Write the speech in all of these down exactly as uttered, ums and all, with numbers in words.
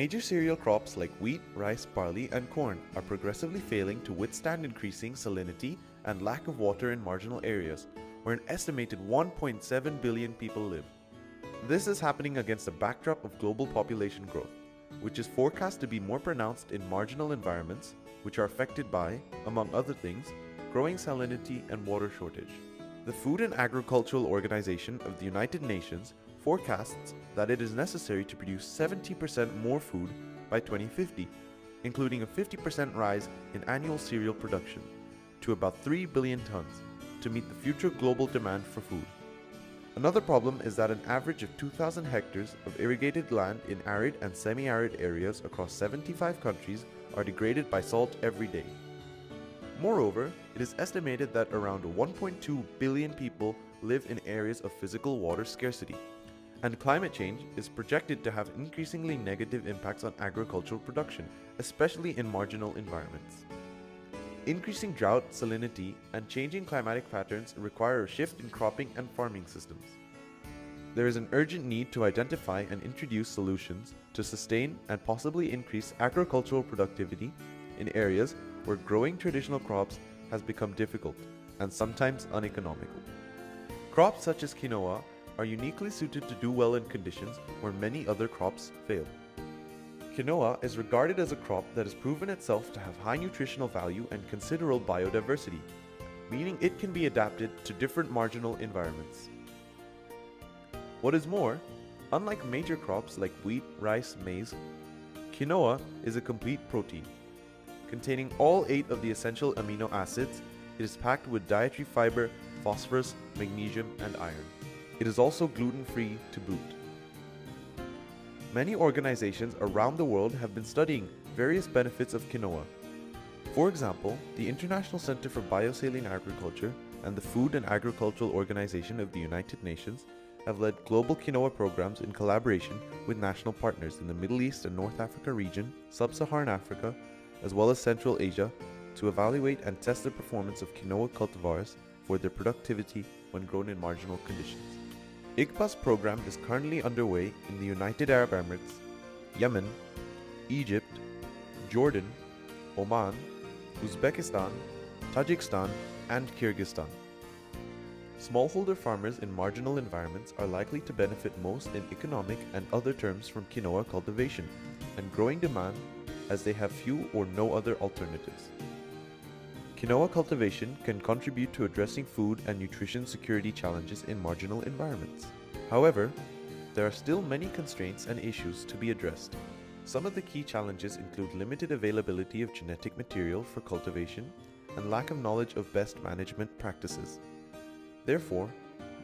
Major cereal crops like wheat, rice, barley, and corn are progressively failing to withstand increasing salinity and lack of water in marginal areas, where an estimated one point seven billion people live. This is happening against a backdrop of global population growth, which is forecast to be more pronounced in marginal environments, which are affected by, among other things, growing salinity and water shortage. The Food and Agricultural Organization of the United Nations forecasts that it is necessary to produce seventy percent more food by twenty fifty, including a fifty percent rise in annual cereal production, to about three billion tons, to meet the future global demand for food. Another problem is that an average of two thousand hectares of irrigated land in arid and semi-arid areas across seventy-five countries are degraded by salt every day. Moreover, it is estimated that around one point two billion people live in areas of physical water scarcity, and climate change is projected to have increasingly negative impacts on agricultural production, especially in marginal environments. Increasing drought, salinity, and changing climatic patterns require a shift in cropping and farming systems. There is an urgent need to identify and introduce solutions to sustain and possibly increase agricultural productivity in areas where growing traditional crops has become difficult and sometimes uneconomical. Crops such as quinoa are uniquely suited to do well in conditions where many other crops fail. Quinoa is regarded as a crop that has proven itself to have high nutritional value and considerable biodiversity, meaning it can be adapted to different marginal environments. What is more, unlike major crops like wheat, rice, maize, quinoa is a complete protein. Containing all eight of the essential amino acids, it is packed with dietary fiber, phosphorus, magnesium, and iron. It is also gluten-free to boot. Many organizations around the world have been studying various benefits of quinoa. For example, the International Center for Biosaline Agriculture and the Food and Agricultural Organization of the United Nations have led global quinoa programs in collaboration with national partners in the Middle East and North Africa region, Sub-Saharan Africa, as well as Central Asia, to evaluate and test the performance of quinoa cultivars for their productivity when grown in marginal conditions. IGPA's program is currently underway in the United Arab Emirates, Yemen, Egypt, Jordan, Oman, Uzbekistan, Tajikistan, and Kyrgyzstan. Smallholder farmers in marginal environments are likely to benefit most in economic and other terms from quinoa cultivation and growing demand, as they have few or no other alternatives. Quinoa cultivation can contribute to addressing food and nutrition security challenges in marginal environments. However, there are still many constraints and issues to be addressed. Some of the key challenges include limited availability of genetic material for cultivation and lack of knowledge of best management practices. Therefore,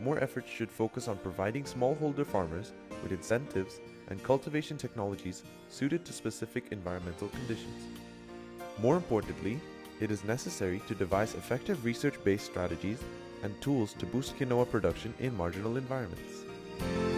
more efforts should focus on providing smallholder farmers with incentives and cultivation technologies suited to specific environmental conditions. More importantly, it is necessary to devise effective research-based strategies and tools to boost quinoa production in marginal environments.